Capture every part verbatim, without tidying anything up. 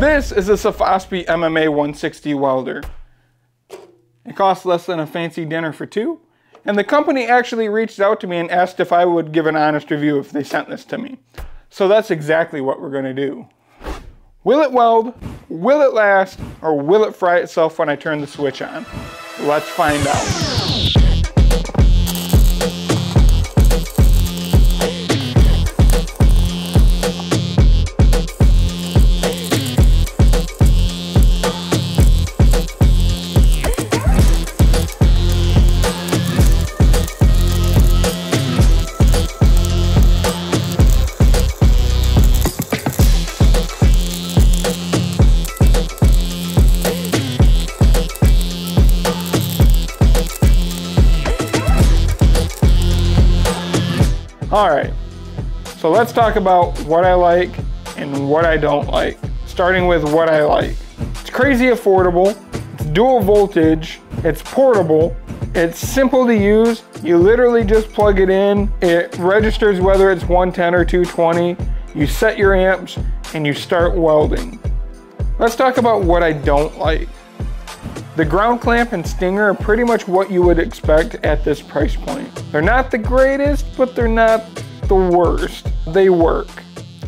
This is a Sefaspe M M A one sixty welder. It costs less than a fancy dinner for two, and the company actually reached out to me and asked if I would give an honest review if they sent this to me. So that's exactly what we're gonna do. Will it weld? Will it last? Or will it fry itself when I turn the switch on? Let's find out. All right, so let's talk about what I like and what I don't like. Starting with what I like. It's crazy affordable, it's dual voltage, it's portable, it's simple to use. You literally just plug it in, it registers whether it's one ten or two twenty, you set your amps, and you start welding. Let's talk about what I don't like. The ground clamp and stinger are pretty much what you would expect at this price point. They're not the greatest, but they're not the worst. They work.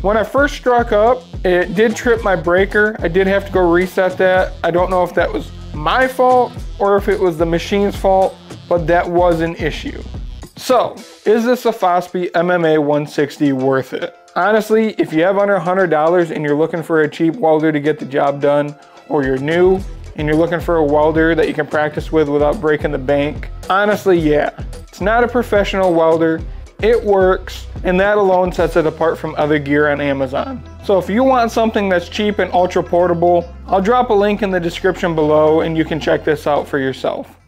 When I first struck up, it did trip my breaker. I did have to go reset that. I don't know if that was my fault or if it was the machine's fault, but that was an issue. So, is this Sefaspe M M A one sixty worth it? Honestly, if you have under one hundred dollars and you're looking for a cheap welder to get the job done, or you're new, and you're looking for a welder that you can practice with without breaking the bank, honestly, yeah. It's not a professional welder, it works, and that alone sets it apart from other gear on Amazon. So if you want something that's cheap and ultra portable, I'll drop a link in the description below and you can check this out for yourself.